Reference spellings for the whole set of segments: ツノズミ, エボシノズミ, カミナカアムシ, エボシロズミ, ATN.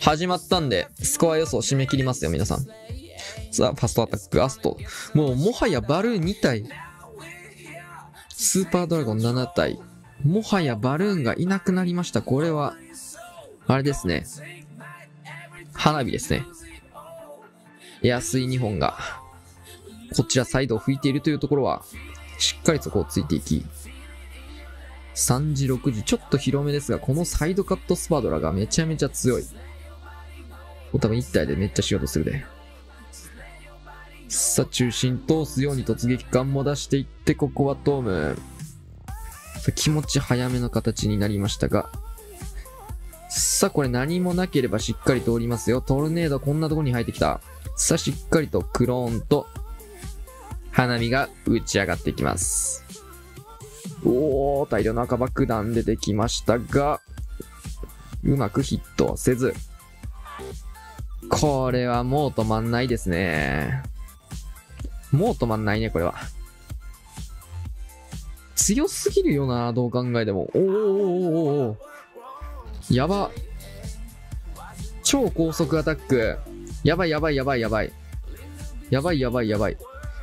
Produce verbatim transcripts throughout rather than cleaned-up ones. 始まったんで、スコア予想締め切りますよ、皆さん。さあ、ファストアタック、アスト。もう、もはやバルーンに体。スーパードラゴンなな体。もはやバルーンがいなくなりました。これは、あれですね。花火ですね。エア水にほんが、こちらサイドを吹いているというところは、しっかりそこをついていき、さんじ、ろくじ、ちょっと広めですが、このサイドカットスパドラがめちゃめちゃ強い。多分いち体でめっちゃしようとするで。さあ、中心通すように突撃感も出していって、ここはトーム。気持ち早めの形になりましたが。さあ、これ何もなければしっかり通りますよ。トルネードこんなところに入ってきた。さあ、しっかりとクローンと花火が打ち上がっていきます。おー、大量の赤爆弾出てきましたが、うまくヒットはせず。これはもう止まんないですね。もう止まんないね、これは。強すぎるよな、どう考えても。おーおーおー、やば。超高速アタック。やばいやばいやばいやばい。やばいやばいやばい。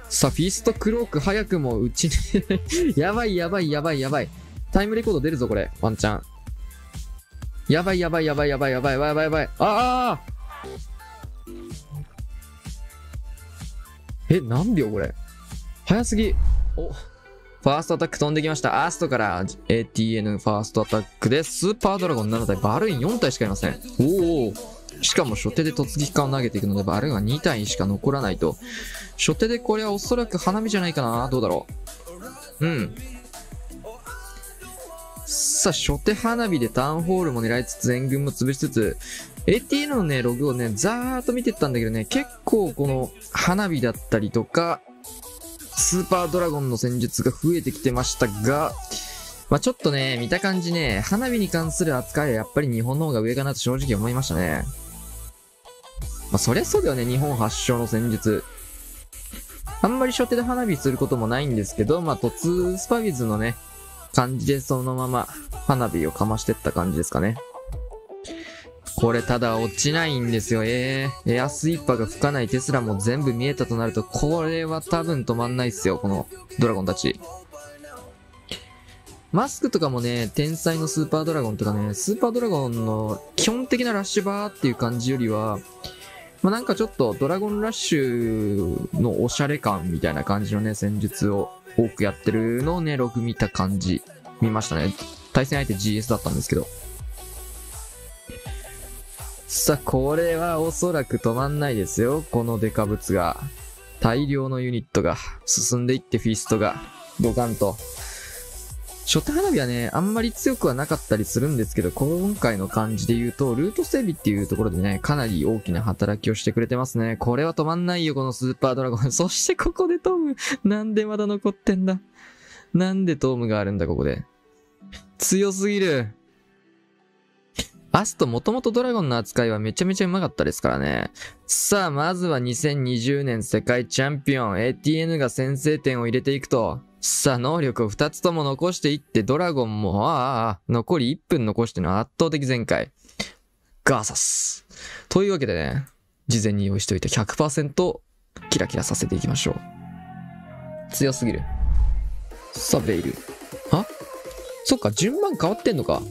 さあ、フィストクローク早くもうちね。やばいやばいやばいやばい。タイムレコード出るぞ、これ。ワンチャン。やばいやばいやばいやばいやばいやばいやばいやばい。ああ、え、何秒これ早すぎ。お、ファーストアタック飛んできました。アーストから エーティーエヌ ファーストアタックでスーパードラゴンなな体、バルーンよん体しかいません。おお、しかも初手で突撃艦を投げていくので、バルーンはに体しか残らないと。初手でこれはおそらく花火じゃないかな。どうだろう。うん、さあ、初手花火でターンホールも狙いつつ、援軍も潰しつつ、エーティーエヌ のね、ログをね、ざーっと見てったんだけどね、結構この花火だったりとか、スーパードラゴンの戦術が増えてきてましたが、まあ、ちょっとね、見た感じね、花火に関する扱いはやっぱり日本の方が上かなと正直思いましたね。まあ、そりゃそうだよね、日本発祥の戦術。あんまり初手で花火することもないんですけど、まあ、突スパウィズのね、感じでそのまま花火をかましてった感じですかね。これただ落ちないんですよ。えー、エアスイーパーが吹かないテスラも全部見えたとなると、これは多分止まんないっすよ、このドラゴンたち。マスクとかもね、天才のスーパードラゴンとかね、スーパードラゴンの基本的なラッシュバーっていう感じよりは、まあ、なんかちょっとドラゴンラッシュのおしゃれ感みたいな感じのね、戦術を多くやってるのをね、ログ見た感じ、見ましたね。対戦相手 ジーエス だったんですけど。さあ、これはおそらく止まんないですよ。このデカブツが。大量のユニットが進んでいって、フィストがドカンと。初手花火はね、あんまり強くはなかったりするんですけど、今回の感じで言うと、ルート整備っていうところでね、かなり大きな働きをしてくれてますね。これは止まんないよ、このスーパードラゴン。そしてここでトム。なんでまだ残ってんだ。なんでトムがあるんだ、ここで。強すぎる。アストもともとドラゴンの扱いはめちゃめちゃうまかったですからね。さあ、まずはにせんにじゅうねん世界チャンピオン エーティーエヌ が先制点を入れていくと。さあ、能力をふたつとも残していって、ドラゴンも、ああ、残りいっぷん残しての圧倒的全開。ガーサス。というわけでね、事前に用意しておいて ひゃくパーセント キラキラさせていきましょう。強すぎる。さあ、ベイル。あ、そっか、順番変わってんのか。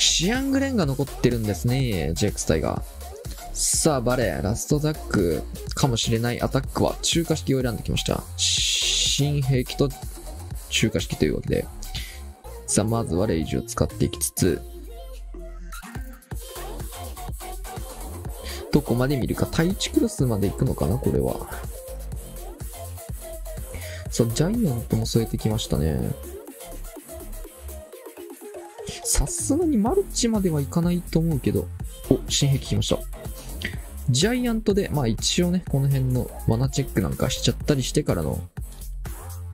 シアングレンが残ってるんですね、ジェックス隊が。さあ、バレー、ラストザックかもしれないアタックは中華式を選んできました。新兵器と中華式というわけで。さあ、まずはレイジを使っていきつつ、どこまで見るか、対地クロスまで行くのかな、これは。さあ、ジャイアントも添えてきましたね。さすがにマルチまではいかないと思うけど、お、新兵器来ました。ジャイアントで、まあ一応ね、この辺のマナチェックなんかしちゃったりしてからの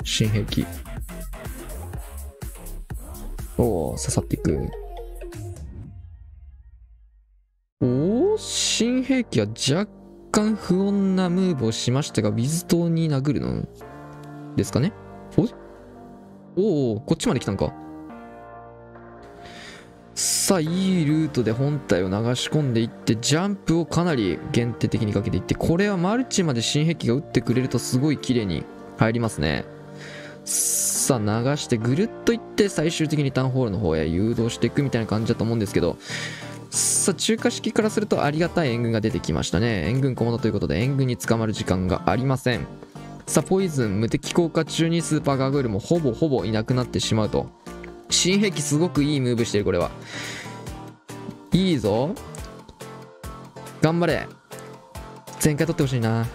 新兵器。おお、刺さっていく。おお、新兵器は若干不穏なムーブをしましたが、水塔に殴るのですかね。おお、こっちまで来たんか。さあいいルートで本体を流し込んでいって、ジャンプをかなり限定的にかけていって、これはマルチまで新壁が打ってくれるとすごい綺麗に入りますね。さあ流してぐるっといって、最終的にタウンホールの方へ誘導していくみたいな感じだと思うんですけど、さあ中華式からするとありがたい援軍が出てきましたね。援軍小物ということで援軍に捕まる時間がありません。さあポイズン無敵効果中にスーパーガーグルもほぼほぼいなくなってしまうと。新兵器すごくいいムーブしてる。これはいいぞ、頑張れ、全開取ってほしいな。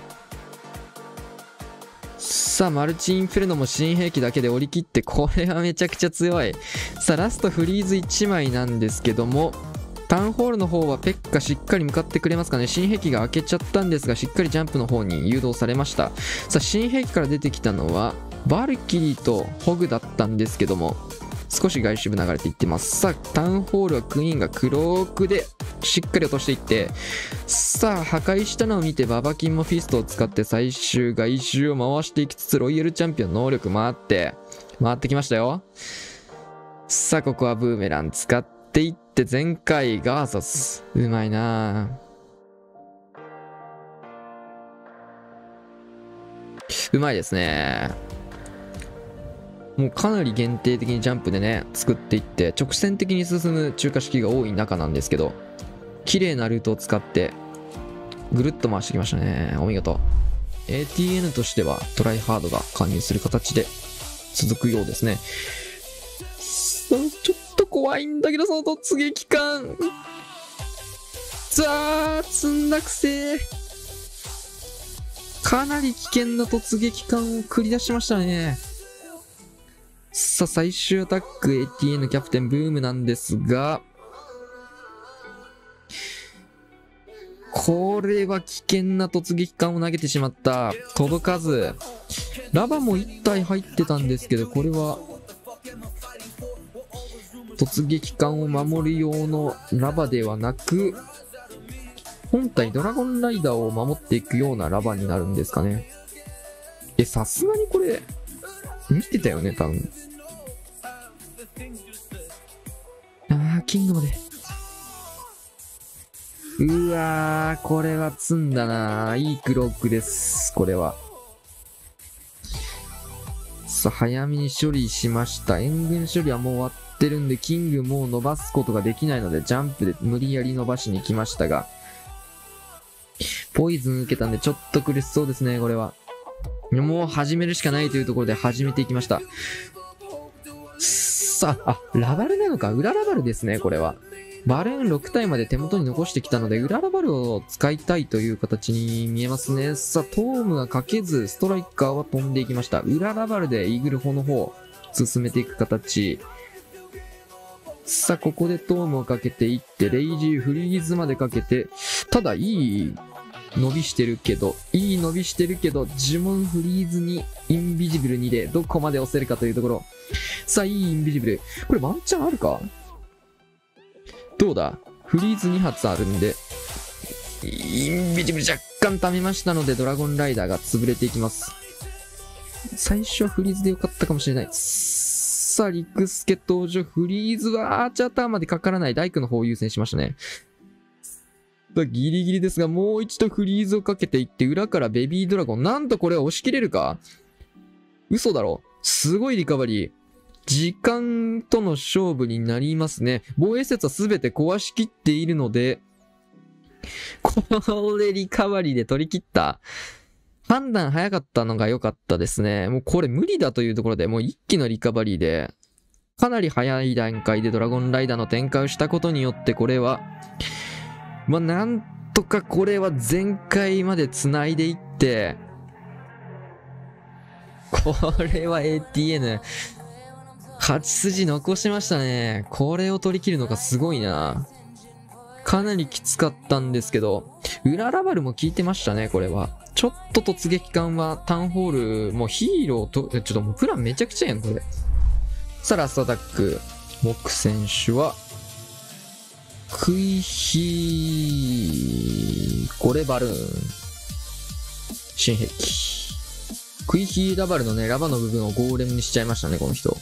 さあマルチインフェルノも新兵器だけで折り切って、これはめちゃくちゃ強い。さあラストフリーズいちまいなんですけども、タウンホールの方はペッカしっかり向かってくれますかね。新兵器が開けちゃったんですが、しっかりジャンプの方に誘導されました。さあ新兵器から出てきたのはバルキリーとホグだったんですけども、少し外周部流れていってます。さあタウンホールはクイーンがクロークでしっかり落としていって、さあ破壊したのを見てババキンもフィストを使って最終外周を回していきつつ、ロイヤルチャンピオン能力回って回ってきましたよ。さあここはブーメラン使っていって全開ガーサス、うまいな、うまいですね。もうかなり限定的にジャンプでね作っていって、直線的に進む中華式が多い中なんですけど、綺麗なルートを使ってぐるっと回してきましたね。お見事。 エーティーエヌ としてはトライハードが加入する形で続くようですね。ちょっと怖いんだけど、その突撃感、ザーつんだくせー、かなり危険な突撃感を繰り出しましたね。さあ最終アタック エーティーエヌ キャプテンブームなんですが、これは危険な突撃艦を投げてしまった。届かず、ラバもいち体入ってたんですけど、これは突撃艦を守る用のラバではなく、本体ドラゴンライダーを守っていくようなラバになるんですかね。え、さすがにこれ見てたよね、多分。ああ、キングまで。うわー、これは積んだな。いいクロークです、これは。さあ、早めに処理しました。援軍処理はもう終わってるんで、キングもう伸ばすことができないので、ジャンプで無理やり伸ばしに来ましたが、ポイズン受けたんで、ちょっと苦しそうですね、これは。もう始めるしかないというところで始めていきました。さあ、あ、ラバルなのか、裏ラバルですね、これは。バルーンろく体まで手元に残してきたので、裏ラバルを使いたいという形に見えますね。さあ、トームがかけず、ストライカーは飛んでいきました。裏ラバルでイーグル砲の方、進めていく形。さあ、ここでトームをかけていって、レイジーフリーズまでかけて、ただいい、伸びしてるけど、いい伸びしてるけど、呪文フリーズにインビジブルにでどこまで押せるかというところ。さあ、いいインビジブル。これワンチャンあるか？どうだ？フリーズに発あるんで、インビジブル若干溜めましたので、ドラゴンライダーが潰れていきます。最初はフリーズでよかったかもしれない。さあ、リクスケ登場。フリーズはアーチャーターまでかからない。大工の方を優先しましたね。ギリギリですが、もう一度フリーズをかけていって、裏からベビードラゴン、なんとこれは押し切れるか、嘘だろ、すごいリカバリー。時間との勝負になりますね。防衛施設は全て壊しきっているので、これリカバリーで取り切った。判断早かったのが良かったですね。もうこれ無理だというところで、もう一気のリカバリーで、かなり早い段階でドラゴンライダーの展開をしたことによって、これはまあなんとかこれは全開まで繋いでいって、これは エーティーエヌ、勝ち筋残しましたね。これを取り切るのがすごいな。かなりきつかったんですけど、裏ラバルも効いてましたね、これは。ちょっと突撃艦はタウンホール、もうヒーローと、ちょっともうプランめちゃくちゃやん、これ。さあ、ラストアタック、モック選手は、クイヒー、これバルーン。新兵器。クイヒーラバルのね、ラバの部分をゴーレムにしちゃいましたね、この人。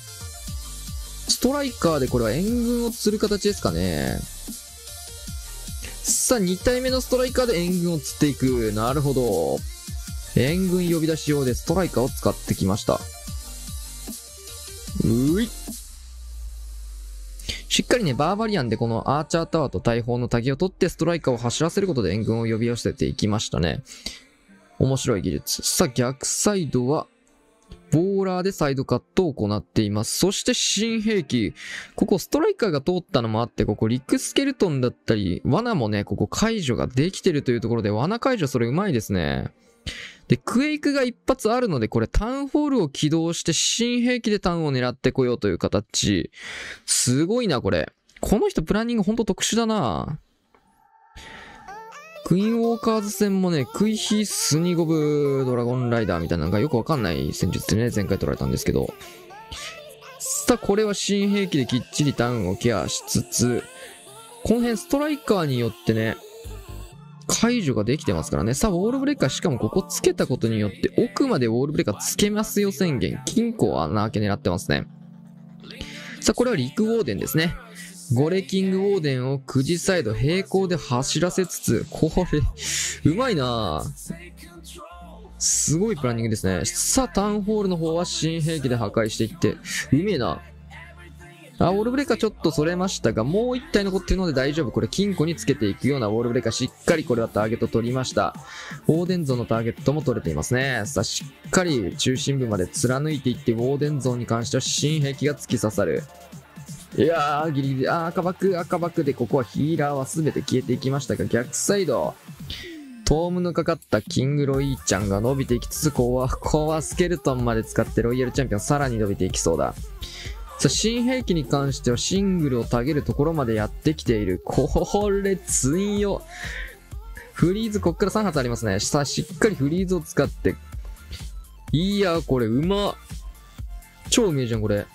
ストライカーでこれは援軍を釣る形ですかね。さあ、に体目のストライカーで援軍を釣っていく。なるほど。援軍呼び出し用でストライカーを使ってきました。うーい。しっかりね、バーバリアンでこのアーチャータワーと大砲の滝を取ってストライカーを走らせることで援軍を呼び寄せていきましたね。面白い技術。さあ、逆サイドは、ボーラーでサイドカットを行っています。そして新兵器。ここストライカーが通ったのもあって、ここリックスケルトンだったり、罠もね、ここ解除ができてるというところで、罠解除それうまいですね。で、クエイクが一発あるので、これタウンホールを起動して新兵器でタウンを狙ってこようという形。すごいな、これ。この人プランニングほんと特殊だな。クイーンウォーカーズ戦もね、クイヒスニゴブドラゴンライダーみたいなのがよくわかんない戦術でね、前回取られたんですけど。さあ、これは新兵器できっちりタウンをケアしつつ、この辺ストライカーによってね、解除ができてますからね。さあ、ウォールブレーカー、しかもここつけたことによって、奥までウォールブレーカーつけますよ宣言。金庫は穴開け狙ってますね。さあ、これは陸ウォーデンですね。ゴレキングウォーデンをくじサイド平行で走らせつつ、これ、うまいなぁ。すごいプランニングですね。さあ、タウンホールの方は新兵器で破壊していって、うめえな。あ、ウォールブレーカーちょっとそれましたが、もう一体残ってるので大丈夫。これ金庫につけていくようなウォールブレーカー、しっかりこれはターゲット取りました。ウォーデン像のターゲットも取れていますね。さあ、しっかり中心部まで貫いていって、ウォーデン像に関しては新兵器が突き刺さる。いやー、ギリギリ、あー、赤爆、赤爆で、ここはヒーラーは全て消えていきましたが、逆サイド。トームのかかったキングロイーちゃんが伸びていきつつ、ここは、ここはスケルトンまで使ってロイヤルチャンピオンさらに伸びていきそうだ。さあ、新兵器に関してはシングルをたげるところまでやってきている。これ、強い。フリーズ、こっからさん発ありますね。さあ、しっかりフリーズを使って。いやー、これ、うま。超うめえじゃん、これ。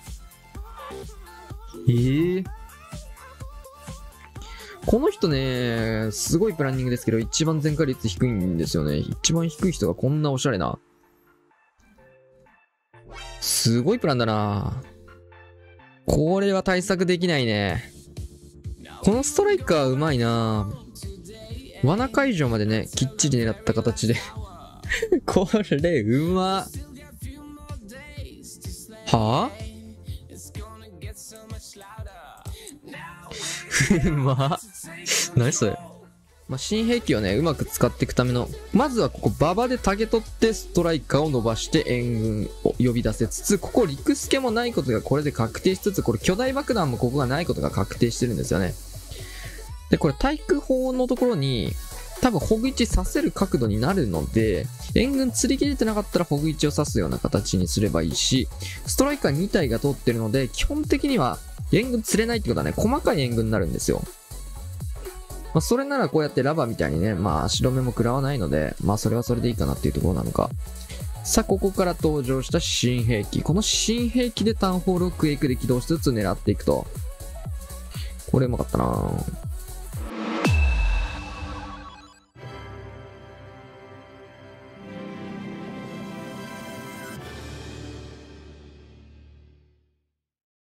えー、この人ね、すごいプランニングですけど、一番全回率低いんですよね。一番低い人がこんなおしゃれな。すごいプランだな。これは対策できないね。このストライカーうまいな。罠解除までね、きっちり狙った形で。これうま。はぁ、うまっ。何それ。まあ、新兵器をね、うまく使っていくための、まずはここ、馬場でタゲ取って、ストライカーを伸ばして、援軍を呼び出せつつ、ここ、陸助もないことがこれで確定しつつ、これ、巨大爆弾もここがないことが確定してるんですよね。で、これ、対空砲のところに、多分、ホグイチ刺せる角度になるので、援軍釣り切れてなかったら、ホグイチを刺すような形にすればいいし、ストライカーに体が通ってるので、基本的には、援軍釣れないってことはね、細かい援軍になるんですよ。まあ、それならこうやってラバーみたいにね、まあ、足止めも食らわないので、まあ、それはそれでいいかなっていうところなのか。さあ、ここから登場した新兵器。この新兵器でタウンホールをクエイクで起動しつつ狙っていくと。これうまかったなぁ。